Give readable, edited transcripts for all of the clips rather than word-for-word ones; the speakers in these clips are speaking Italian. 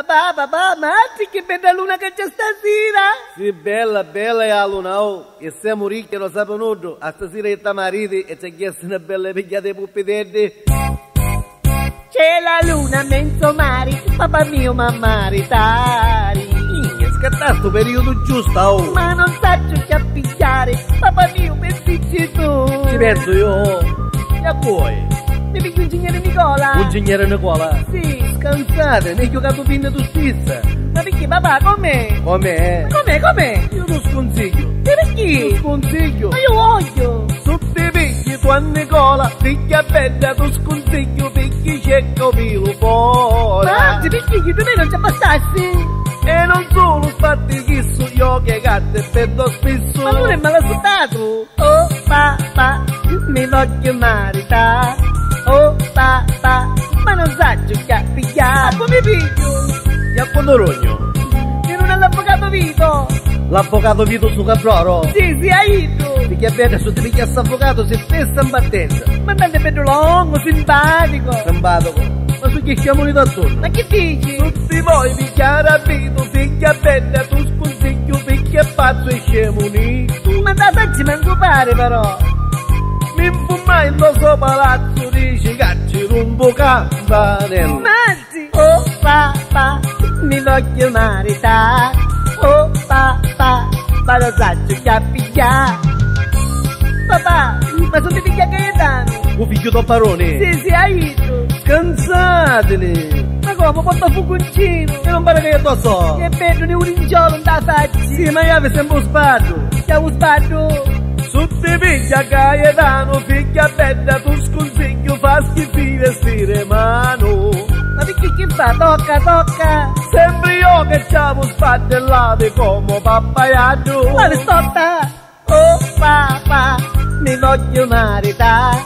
Papà, papà, ammazzi che bella luna che c'è stasera! Sì, bella, bella è la luna, oh! E siamo ricchi, lo sappiamo noi, a stasera è tamariti e c'è chiesto una bella pigliata di puppitetti. C'è la luna, menzo mari, papà mio, mamma ritari. È scattato il periodo giusto, oh! Ma non saggio che appigliare, papà mio, pensicci tu! Ci penso io, oh! E poi? Mi picchio ingegnere Nicola! Ingegnere Nicola? Sì! Scansate, ne ho giocato fino tu stessa. Ma perché papà, com'è? Com'è? Com'è, com'è? Io lo sconsiglio. E perché? Lo sconsiglio. Ma io voglio. Se ti picchi tu a Nicola, picchia bella, tu sconsiglio, perché c'è capito fuori. Ma ti picchi che per me non ci abbassassi. E non solo, fatti che so io che gatto e perdo spesso. Ma non è malassottato. Oh papà, mi voglio maritare. Oh papà, ma non sa giocare, pigliare. Ma come piglio? E a quando rogno? Che non è l'avvocato Vito? L'avvocato Vito su Caproro? Sì, hai tu. Perché bene, se ti piglia avvocato si stessa in battenza. Ma andate per lungo, simpatico. Simpatico? Ma su chi siamo lì attorno? Ma che dici? Tutti voi picchiare Vito, picchia bene, tu sconsiglio, picchia pazzo e scemo unito. Ma da saggi manco pare però. Mi fumai il nostro palazzo, dici cacci rombo campanello. Manzi! Oh papà, mi voglio maritare. Oh papà, ma lo saggio che appicchia. Papà, ma sono di picchia Gaetano. O figlio da Barone? Sì, hai tu. Scansateli. Ma come, porta fugoncino. E non pare che io lo so. Che bello, ne un ringiolo non da facci. Sì, ma io sempre un spado. Siamo spado. Tutti piglia Gaetano, piglia bella, tu sconsiglio, fa schifire sti remano. Ma perché chi fa? Tocca, tocca! Sempre io che c'avo spattellate come pappaiaggio. Ma stoppa! Oh papà, mi voglio maritare.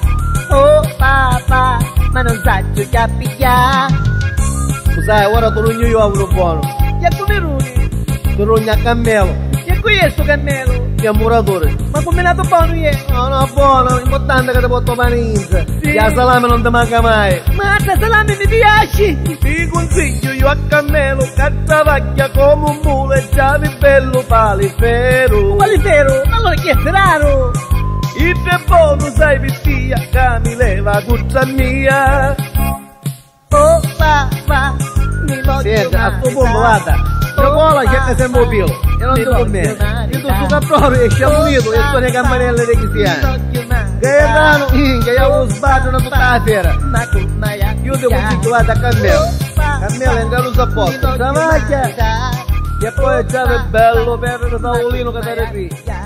Oh papà, ma non saggio che appigliare. Sai, ora torugno io a uno buono. E a come runi? Torugno a Cammelo. E qui è sto Cammelo? Muratore. Ma come nato buono è? No, no, buono, importante che ti porto panizza. Sì. La salame non ti manca mai. Ma la salame mi piace. Ti consiglio io a Cammelo, cazzavacchia come un mulo e già di bello palifero. Palifero? Allora chi è raro? Il te buono sai vestia, che mi leva cuccia mia. Oh papà, mi voglio siete, a sto punto vada. Ciacola c'è sempre più. E non so me. Io sono caproro e sciabolito e sono le campanelle dei cristiani. Gaetano, che io ho sbaglio una tutta la fiera. Io devo continuare a Cammelo. Cammelo è andato a posto. La macchia. E poi è già bello per il tavolino che era qui.